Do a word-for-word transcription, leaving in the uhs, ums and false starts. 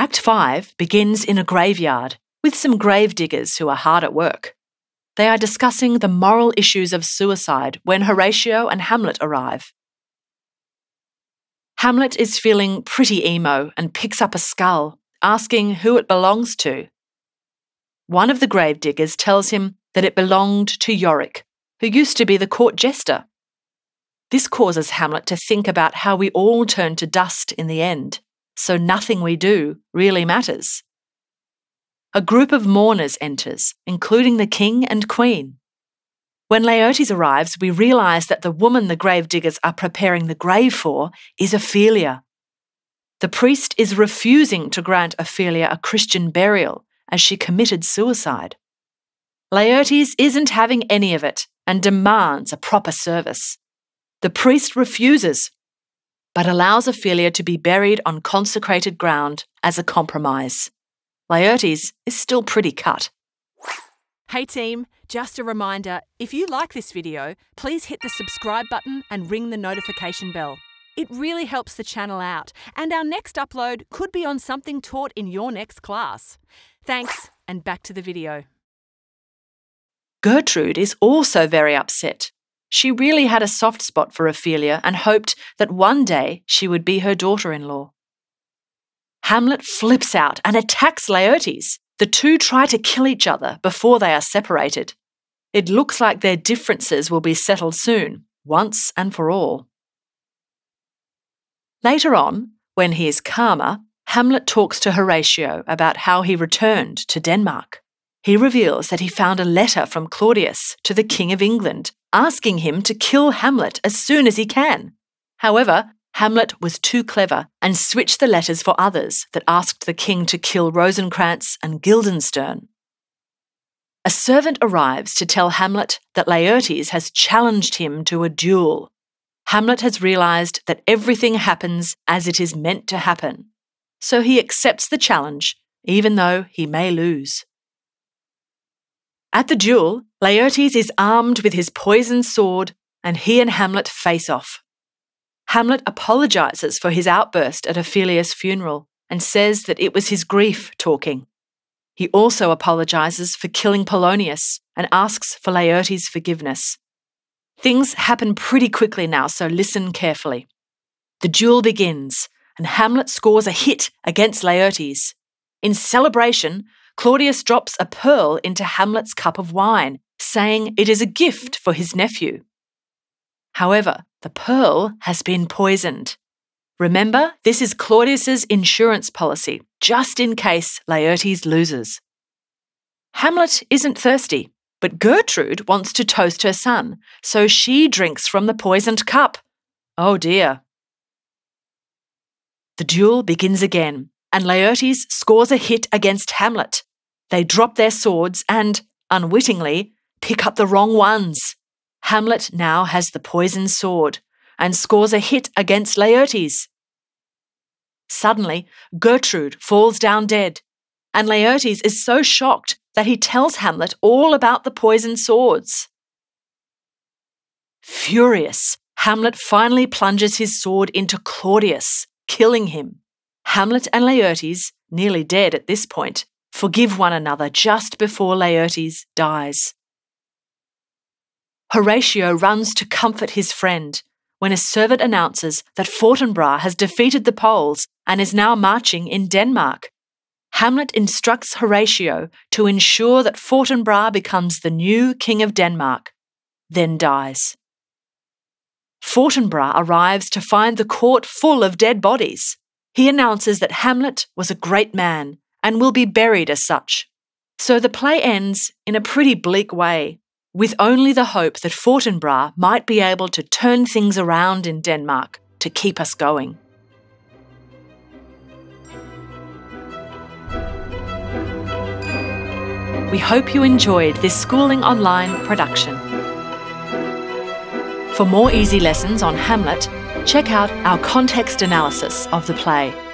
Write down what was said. Act five begins in a graveyard with some gravediggers who are hard at work. They are discussing the moral issues of suicide when Horatio and Hamlet arrive. Hamlet is feeling pretty emo and picks up a skull, asking who it belongs to. One of the gravediggers tells him that it belonged to Yorick, who used to be the court jester. This causes Hamlet to think about how we all turn to dust in the end, so nothing we do really matters. A group of mourners enters, including the king and queen. When Laertes arrives, we realise that the woman the gravediggers are preparing the grave for is Ophelia. The priest is refusing to grant Ophelia a Christian burial as she committed suicide. Laertes isn't having any of it and demands a proper service. The priest refuses, but allows Ophelia to be buried on consecrated ground as a compromise. Laertes is still pretty cut. Hey team, just a reminder, if you like this video, please hit the subscribe button and ring the notification bell. It really helps the channel out, and our next upload could be on something taught in your next class. Thanks, and back to the video. Gertrude is also very upset. She really had a soft spot for Ophelia and hoped that one day she would be her daughter-in-law. Hamlet flips out and attacks Laertes. The two try to kill each other before they are separated. It looks like their differences will be settled soon, once and for all. Later on, when he is calmer, Hamlet talks to Horatio about how he returned to Denmark. He reveals that he found a letter from Claudius to the King of England asking him to kill Hamlet as soon as he can. However, Hamlet was too clever and switched the letters for others that asked the king to kill Rosencrantz and Guildenstern. A servant arrives to tell Hamlet that Laertes has challenged him to a duel. Hamlet has realised that everything happens as it is meant to happen, so he accepts the challenge, even though he may lose. At the duel, Laertes is armed with his poisoned sword and he and Hamlet face off. Hamlet apologises for his outburst at Ophelia's funeral and says that it was his grief talking. He also apologises for killing Polonius and asks for Laertes' forgiveness. Things happen pretty quickly now, so listen carefully. The duel begins and Hamlet scores a hit against Laertes. In celebration, Claudius drops a pearl into Hamlet's cup of wine, saying it is a gift for his nephew. However, the pearl has been poisoned. Remember, this is Claudius's insurance policy, just in case Laertes loses. Hamlet isn't thirsty, but Gertrude wants to toast her son, so she drinks from the poisoned cup. Oh dear. The duel begins again, and Laertes scores a hit against Hamlet. They drop their swords and, unwittingly, pick up the wrong ones. Hamlet now has the poisoned sword and scores a hit against Laertes. Suddenly, Gertrude falls down dead, and Laertes is so shocked that he tells Hamlet all about the poisoned swords. Furious, Hamlet finally plunges his sword into Claudius, killing him. Hamlet and Laertes, nearly dead at this point, forgive one another just before Laertes dies. Horatio runs to comfort his friend when a servant announces that Fortinbras has defeated the Poles and is now marching in Denmark. Hamlet instructs Horatio to ensure that Fortinbras becomes the new King of Denmark, then dies. Fortinbras arrives to find the court full of dead bodies. He announces that Hamlet was a great man and will be buried as such. So the play ends in a pretty bleak way, with only the hope that Fortinbras might be able to turn things around in Denmark to keep us going. We hope you enjoyed this Schooling Online production. For more easy lessons on Hamlet, check out our context analysis of the play.